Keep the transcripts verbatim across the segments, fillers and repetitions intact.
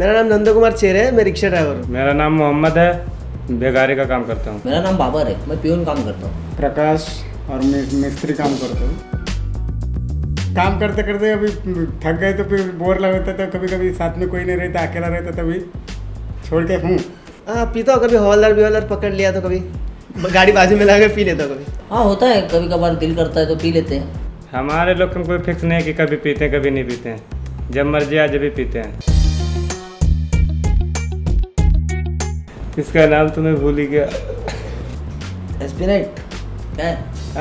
मेरा नाम नंदकुमार चेरे है, मैं रिक्शा ड्राइवर हूँ। मेरा नाम मोहम्मद है, बेगारी का काम करता हूँ। मेरा नाम बाबर है, मैं पियून काम करता हूँ। प्रकाश और मैं मिस्त्री काम करता हूँ। काम करते करते अभी थक गए तो फिर बोर लगता था, कभी कभी साथ में कोई नहीं रहता, अकेला रहता तभी छोड़ के हूँ। हाँ पीता हूँ, कभी हॉलर भी हॉलर पकड़ लिया तो कभी गाड़ी बाजू में लगा के पी लेता हूँ कभी। हाँ होता है, कभी कभार दिल करता है तो पी लेते हैं। हमारे लोग कोई फिक्स नहीं है कि कभी पीते हैं कभी नहीं पीते हैं, जब मर्जी आ जब भी पीते हैं। इसका नाम तुम्हें भूल ही गया, एस्पिरेट क्या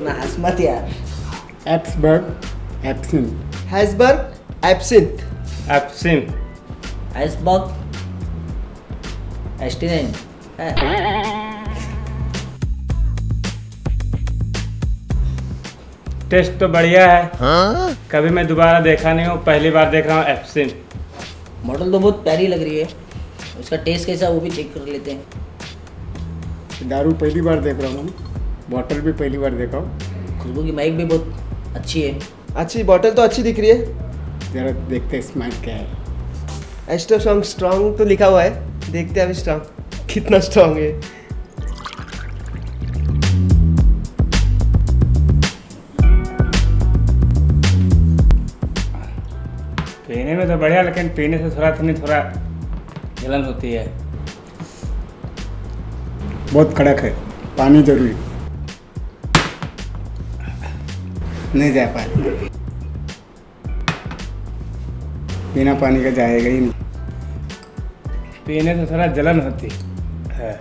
ना हसमत यार। एब्सबर्ग एब्सिंथ हैसबर्ग एब्सिंथ एब्सिंथ आइसबर्ग एस्टिनेन। टेस्ट तो बढ़िया है हाँ? कभी मैं दोबारा देखा नहीं हूँ, पहली बार देख रहा हूँ। एब्सिंथ मॉडल तो बहुत प्यारी लग रही है, उसका टेस्ट कैसा वो भी चेक कर लेते हैं। दारू पहली बार देख रहा हूँ, बॉटल भी पहली बार देखा हूँ। खुशबू की माइक भी बहुत अच्छी है। अच्छी बॉटल तो अच्छी दिख रही है, जरा देखते हैं इसमें क्या है। एस्ट्रो स्ट्रॉन्ग स्ट्रॉन्ग तो लिखा हुआ है, देखते हैं अभी स्ट्रॉन्ग कितना स्ट्रॉन्ग है। पीने में तो बढ़िया, लेकिन पीने से थोड़ा थोड़ी थोड़ा जलन होती है। बहुत कड़क है, पानी जरूरी नहीं जा पाए, बिना पानी का जाएगा ही नहीं। पीने से थोड़ा जलन होती है,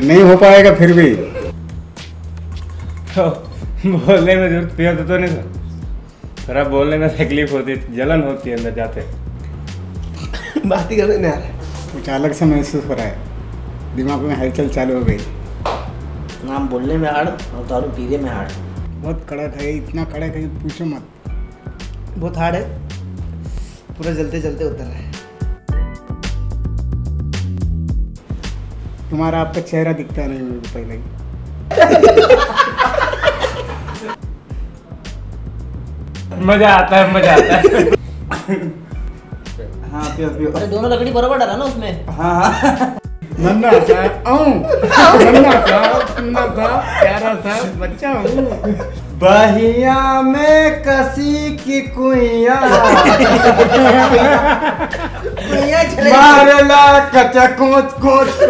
नहीं हो पाएगा फिर भी। तो बोलने में जरूरत पिया तो नहीं था, थोड़ा बोलने में तकलीफ होती, जलन होती है अंदर जाते। बात ही करने नहीं आ रहा, कुछ अलग से महसूस हो रहा है, दिमाग में हलचल चालू हो गई। नाम बोलने में हार्ड और दारू पीने में हार्ड, बहुत कड़क है, इतना कड़क है पूछो मत, बहुत हार्ड है, पूरा जलते जलते उतर रहा है। तुम्हारा आपका चेहरा दिखता नहीं मुझे पहले ही। मजा आता है, मजा आता है। हाँ पियो पियो। अरे दोनों लकड़ी बराबर डाला ना उसमें। हाँ हाँ मन्ना साहब, मन्ना साहब, मन्ना साहब, प्यारा साहब, बच्चा हूँ। बहिया में कसी की कुइया, मारला कचा कोच कोच।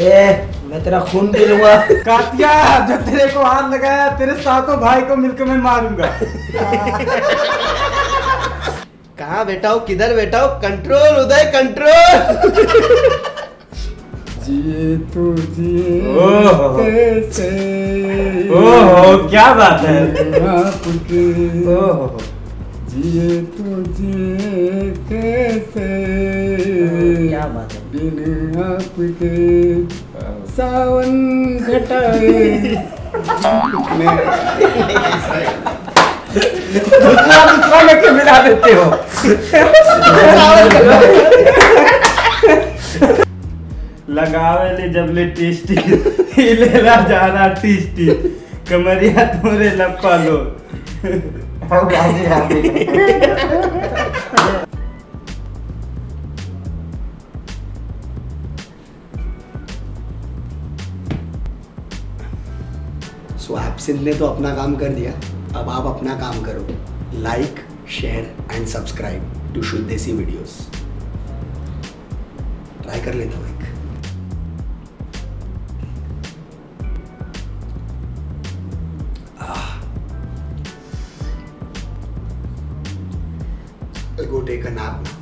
ए मैं तेरा खून पी लूंगा कातिया, जो तेरे को हाथ लगाया तेरे सातों भाई को मिलकर मैं मारूंगा। कहाँ बैठा हो, किधर बैठा हो, कंट्रोल उदय कंट्रोल। जिए तू जिए से, ओहो क्या बात है, ओहो जिए तू जिए से, क्या बात है, बिन आपके सावन घटाए। दूसरा दूसरा में क्यों मिला देते हो? लगावे ले जबले टेस्टी, हिलेला जाना टेस्टी, कमरिया तोरे लपा लो। सो एब्सिंथ ने तो अपना काम कर दिया, अब आप अपना काम करो। Like share and subscribe to शुद्ध देसी वीडियोस। ट्राई कर लेता हूँ एक। Go take a nap.